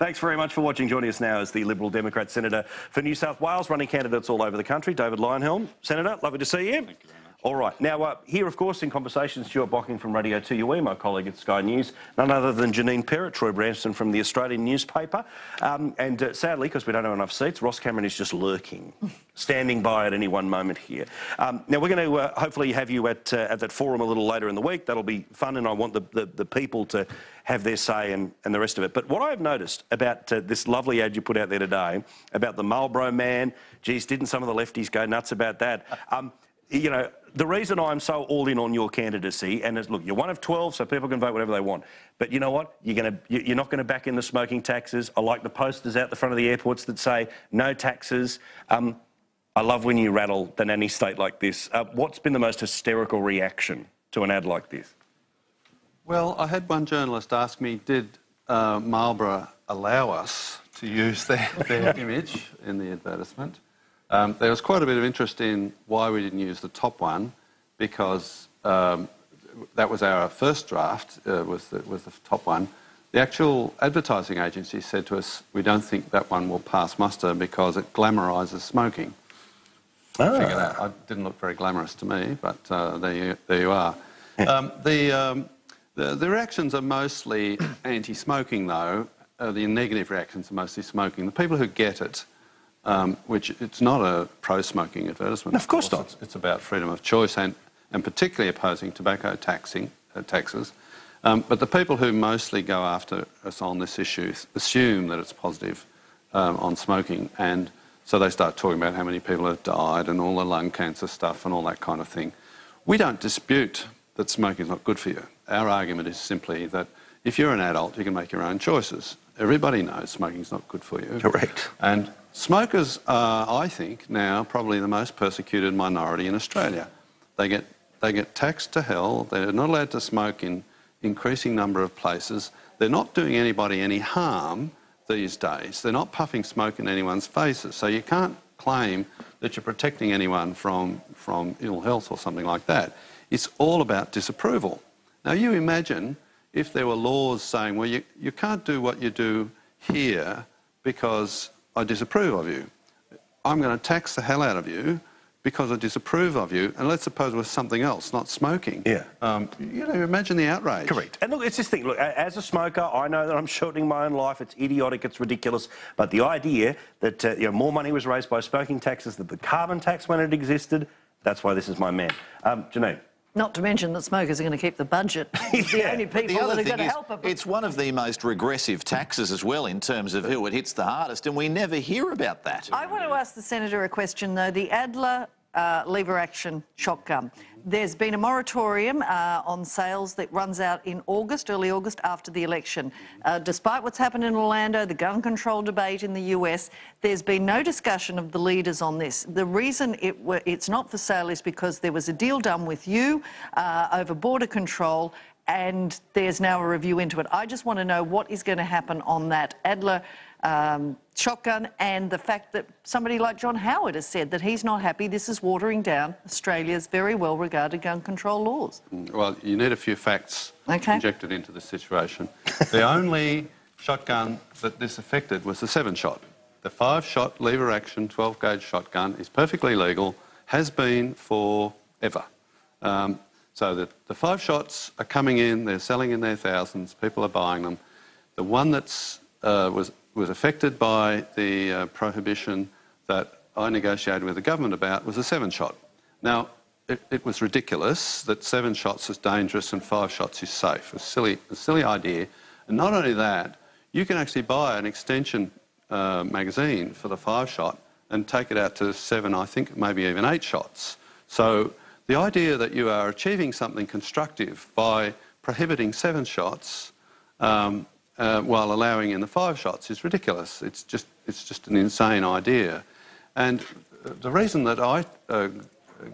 Thanks very much for watching. Joining us now is the Liberal Democrat Senator for New South Wales, running candidates all over the country, David Leyonhjelm. Senator, lovely to see you. Thank you very much. All right. Now, here, of course, in conversation, Stuart Bocking from Radio 2UE, my colleague at Sky News, none other than Janine Perrett, Troy Branson from the Australian newspaper. And sadly, because we don't have enough seats, Ross Cameron is just lurking, standing by at any one moment here. Now, we're going to hopefully have you at that forum a little later in the week. That'll be fun, and I want the people to have their say and the rest of it. But what I've noticed about this lovely ad you put out there today about the Marlboro man, geez, didn't some of the lefties go nuts about that? You know, the reason I'm so all in on your candidacy, and it's, look, you're one of 12, so people can vote whatever they want. But you know what? You're not going to back in the smoking taxes. I like the posters out the front of the airports that say no taxes. I love when you rattle the nanny state like this. What's been the most hysterical reaction to an ad like this? Well, I had one journalist ask me, did Marlborough allow us to use their image in the advertisement? There was quite a bit of interest in why we didn't use the top one, because that was our first draft, was the top one. The actual advertising agency said to us, we don't think that one will pass muster because it glamorises smoking. Oh. Figure that. It didn't look very glamorous to me, but there you are. The reactions are mostly anti-smoking, though. The negative reactions are mostly smoking. The people who get it, which it's not a pro-smoking advertisement. No, of course not. It's about freedom of choice and particularly opposing tobacco taxes. But the people who mostly go after us on this issue assume that it's positive on smoking, and so they start talking about how many people have died and all the lung cancer stuff and all that kind of thing. We don't dispute that smoking is not good for you. Our argument is simply that if you're an adult, you can make your own choices. Everybody knows smoking's not good for you. Correct. And smokers are, I think, now probably the most persecuted minority in Australia. They get taxed to hell. They're not allowed to smoke in increasing number of places. They're not doing anybody any harm these days. They're not puffing smoke in anyone's faces. So you can't claim that you're protecting anyone from ill health or something like that. It's all about disapproval. Now, you imagine if there were laws saying, well, you can't do what you do here because I disapprove of you. I'm going to tax the hell out of you because I disapprove of you, and let's suppose it was something else, not smoking. Yeah. You know, imagine the outrage. Correct. And look, it's this thing. Look, as a smoker, I know that I'm shortening my own life. It's idiotic. It's ridiculous. But the idea that you know, more money was raised by smoking taxes than the carbon tax when it existed, that's why this is my man. Janine. Not to mention that smokers are going to keep the budget. It's the only people that are going to help them. It's one of the most regressive taxes as well in terms of who it hits the hardest, and we never hear about that. I want to ask the Senator a question, though. The Adler lever-action shotgun. There's been a moratorium on sales that runs out in August, early August, after the election. Despite what's happened in Orlando, the gun control debate in the US, there's been no discussion of the leaders on this. The reason it's not for sale is because there was a deal done with you over border control, and there's now a review into it. I just want to know what is going to happen on that Adler shotgun, and the fact that somebody like John Howard has said that he's not happy. This is watering down Australia's very well-regarded gun control laws. Well, you need a few facts injected into the situation. The only shotgun that this affected was the 7-shot. The 5-shot lever-action 12-gauge shotgun is perfectly legal, has been forever. So the 5-shots are coming in, they're selling in their thousands, people are buying them. The one that's was affected by the prohibition that I negotiated with the government about was a 7-shot. Now, it was ridiculous that 7 shots is dangerous and 5 shots is safe. A silly idea. And not only that, you can actually buy an extension magazine for the 5-shot and take it out to 7, I think, maybe even 8 shots. So the idea that you are achieving something constructive by prohibiting 7 shots while allowing in the 5 shots is ridiculous. It's just an insane idea. And the reason that I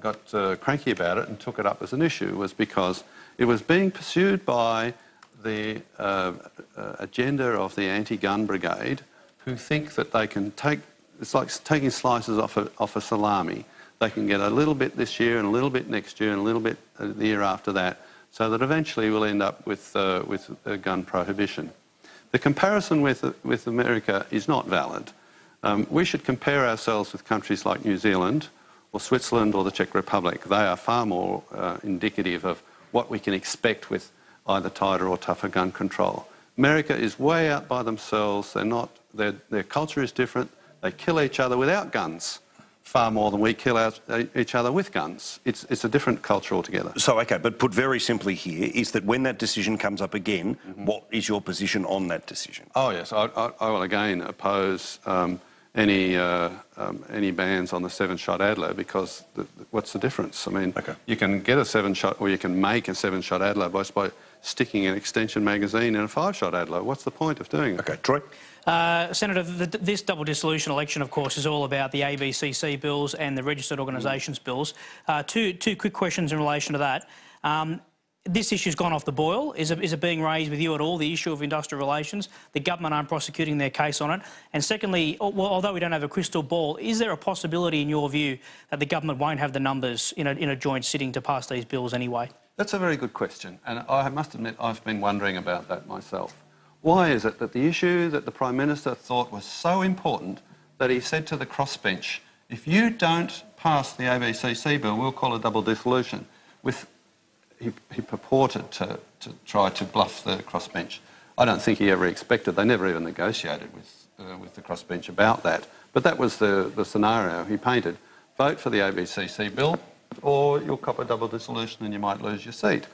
got cranky about it and took it up as an issue was because it was being pursued by the agenda of the anti-gun brigade, who think that they can take... It's like taking slices off a salami. They can get a little bit this year and a little bit next year and a little bit the year after that, so that eventually we'll end up with gun prohibition. The comparison with America is not valid. We should compare ourselves with countries like New Zealand or Switzerland or the Czech Republic. They are far more indicative of what we can expect with either tighter or tougher gun control. America is way out by themselves. They're not, their culture is different. They kill each other without guns far more than we kill each other with guns. It's a different culture altogether. So, okay, but put very simply here is that when that decision comes up again, what is your position on that decision? Oh, yes, I will again oppose any bans on the 7-shot Adler because what's the difference? I mean, you can get a 7-shot or you can make a 7-shot Adler by sticking an extension magazine in a 5-shot Adler. What's the point of doing that? Okay, Troy? Senator, this double dissolution election, of course, is all about the ABCC bills and the registered organisations bills. Two quick questions in relation to that. This issue's gone off the boil. Is it being raised with you at all, the issue of industrial relations? The government aren't prosecuting their case on it. And secondly, although we don't have a crystal ball, is there a possibility, in your view, that the government won't have the numbers in a joint sitting to pass these bills anyway? That's a very good question. And I must admit, I've been wondering about that myself. Why is it that the issue that the Prime Minister thought was so important that he said to the crossbench, if you don't pass the ABCC bill, we'll call a double dissolution? He purported to try to bluff the crossbench. I don't think he ever expected. They never even negotiated with the crossbench about that. But that was the scenario he painted. Vote for the ABCC bill or you'll cop a double dissolution and you might lose your seat.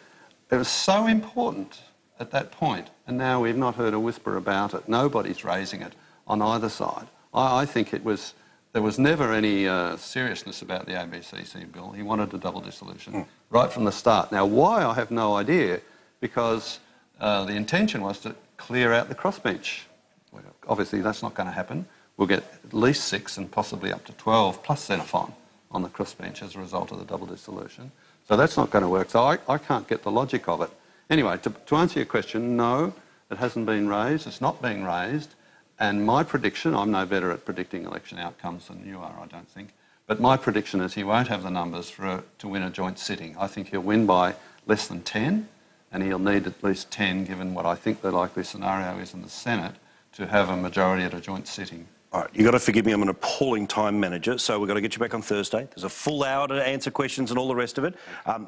It was so important at that point, and now we've not heard a whisper about it. Nobody's raising it on either side. I think there was never any seriousness about the ABCC bill. He wanted a double dissolution right from the start. Now, why, I have no idea, because the intention was to clear out the crossbench. Well, obviously, that's not going to happen. We'll get at least 6 and possibly up to 12 plus Xenophon on the crossbench as a result of the double dissolution. So that's not going to work. So I can't get the logic of it. Anyway, to answer your question, no, it hasn't been raised, it's not being raised, and my prediction, I'm no better at predicting election outcomes than you are, I don't think, but my prediction is he won't have the numbers to win a joint sitting. I think he'll win by less than 10, and he'll need at least 10, given what I think the likely scenario is in the Senate, to have a majority at a joint sitting. All right, you've got to forgive me, I'm an appalling time manager, so we've got to get you back on Thursday. There's a full hour to answer questions and all the rest of it.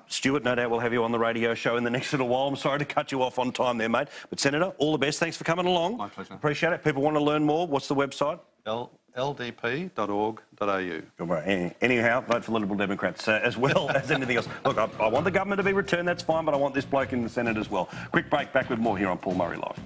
Stuart, no doubt we'll have you on the radio show in the next little while. I'm sorry to cut you off on time there, mate. But, Senator, all the best. Thanks for coming along. My pleasure. Appreciate it. People want to learn more. What's the website? ldp.org.au. Anyhow, vote for Liberal Democrats as well as anything else. Look, I want the government to be returned, that's fine, but I want this bloke in the Senate as well. Quick break, back with more here on Paul Murray Live.